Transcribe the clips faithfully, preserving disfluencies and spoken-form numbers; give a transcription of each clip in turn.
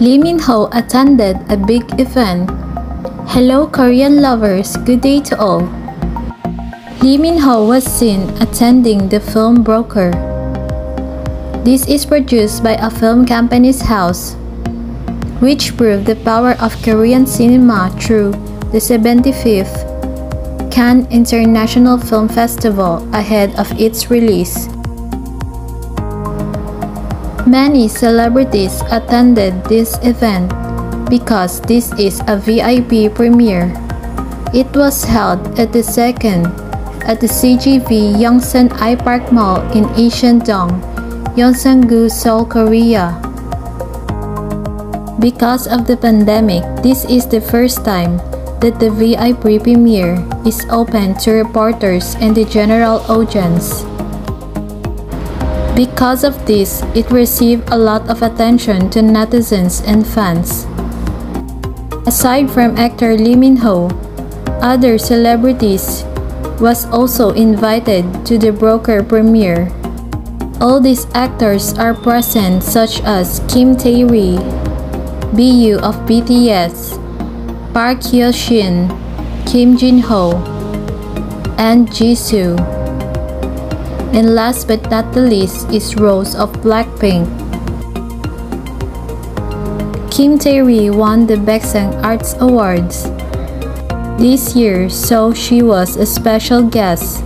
Lee Min Ho attended a big event. Hello Korean lovers, good day to all. Lee Min Ho was seen attending the Film Broker. This is produced by a film company's house, which proved the power of Korean cinema through the seventy-fifth Cannes International Film Festival ahead of its release. Many celebrities attended this event because this is a V I P premiere. It was held at the second at the C G V Yongsan I Park Mall in Yongsan-dong, Yongsan-gu, Seoul, Korea. Because of the pandemic, this is the first time that the V I P premiere is open to reporters and the general audience. Because of this, it received a lot of attention to netizens and fans. Aside from actor Lee Min Ho, other celebrities was also invited to the Broker premiere. All these actors are present, such as Kim Tae-ri, B U of B T S, Park Hyo Shin, Kim Jin-ho, and Jisoo. And last but not the least is Rose of BLACKPINK. Kim Tae-ri won the Baeksang Arts Awards this year, so she was a special guest.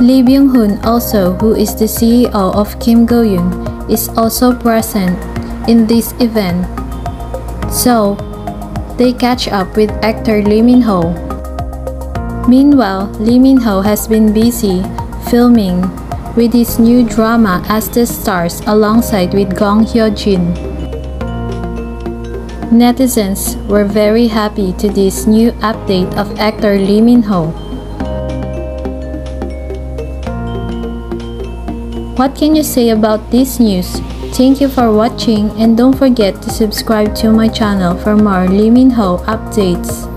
Lee Byung-hoon, also who is the C E O of Kim Go-eun, is also present in this event. So, they catch up with actor Lee Min Ho. Meanwhile, Lee Min Ho has been busy filming with his new drama As the Stars alongside with Gong Hyo Jin. Netizens were very happy to this new update of actor Lee Min Ho. What can you say about this news? Thank you for watching, and don't forget to subscribe to my channel for more Lee Min Ho updates.